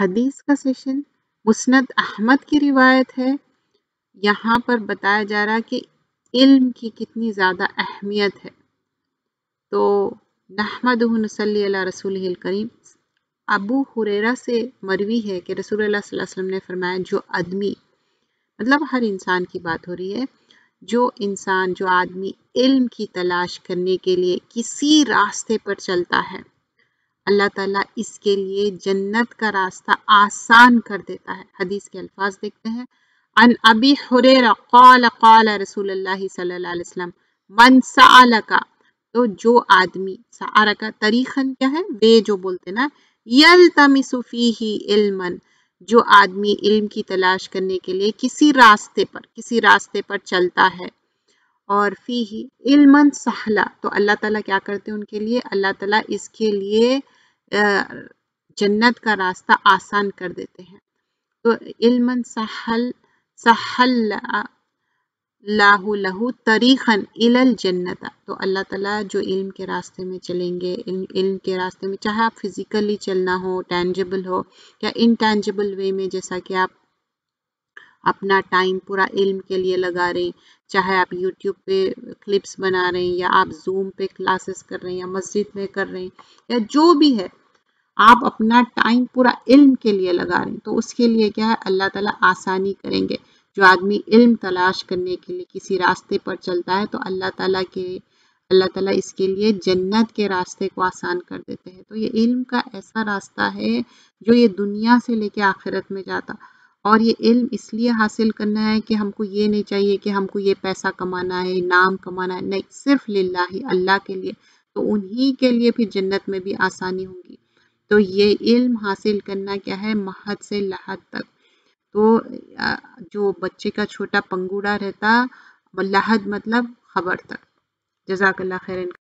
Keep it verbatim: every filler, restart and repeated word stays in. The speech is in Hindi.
हदीस का सेशन मुस्नद अहमद की रिवायत है। यहाँ पर बताया जा रहा है कि इल्म की कितनी ज़्यादा अहमियत है। तो नहमदुहु नसल्ली अला रसूलिहिल करीम। अबू हुरैरा से मरवी है कि रसूल अल्लाह सल्लल्लाहु अलैहि वसल्लम ने फरमाया, जो आदमी, मतलब हर इंसान की बात हो रही है, जो इंसान जो आदमी इल्म की तलाश करने के लिए किसी रास्ते पर चलता है, अल्लाह ताला इसके लिए जन्नत का रास्ता आसान कर देता है। हदीस के अल्फाज देखते हैं। अन अबी हुरैरा क़ाल क़ाल रसूलुल्लाह सल्लल्लाहु अलैहि वसल्लम मन सअलका, तो जो आदमी, सअलका तरीक़न क्या है, वे जो बोलते ना, यल्तमिसु फीही इल्मन, जो आदमी इल्म की तलाश करने के लिए किसी रास्ते पर किसी रास्ते पर चलता है, और फीही इल्मन सहला, तो अल्लाह ताला क्या करते हैं उनके लिए, अल्लाह ताला इसके लिए जन्नत का रास्ता आसान कर देते हैं। तो इल्मन सहल सहल्लाहु लहु तरीक़न इलल जन्नत, तो अल्लाह ताला जो इल्म के रास्ते में चलेंगे, इल्म, इल्म के रास्ते में, चाहे आप फिज़िकली चलना हो, टैंजिबल हो, या इनटैंजिबल वे में, जैसा कि आप अपना टाइम पूरा इल्म के लिए लगा रहे हैं, चाहे आप YouTube पे क्लिप्स बना रहे हैं, या आप Zoom पे क्लासेस कर रहे हैं, या मस्जिद में कर रहे हैं, या जो भी है, आप अपना टाइम पूरा इल्म के लिए लगा रहे हैं, तो उसके लिए क्या है, अल्लाह ताला आसानी करेंगे। जो आदमी इल्म तलाश करने के लिए किसी रास्ते पर चलता है, तो अल्लाह ताला के अल्लाह ताला इसके लिए जन्नत के रास्ते को आसान कर देते हैं। तो ये इल्म का ऐसा रास्ता है जो ये दुनिया से लेके आखिरत में जाता। और ये इल्म इसलिए हासिल करना है कि हमको ये नहीं चाहिए कि हमको ये पैसा कमाना है, नाम कमाना है, नहीं, सिर्फ लिल्लाही, अल्लाह के लिए, तो उन्हीं के लिए फिर जन्नत में भी आसानी होगी। तो ये इल्म हासिल करना क्या है, महद से लहद तक। तो जो बच्चे का छोटा पंगूड़ा रहता, लहद मतलब खबर तक। जज़ाकल्लाह खैरन।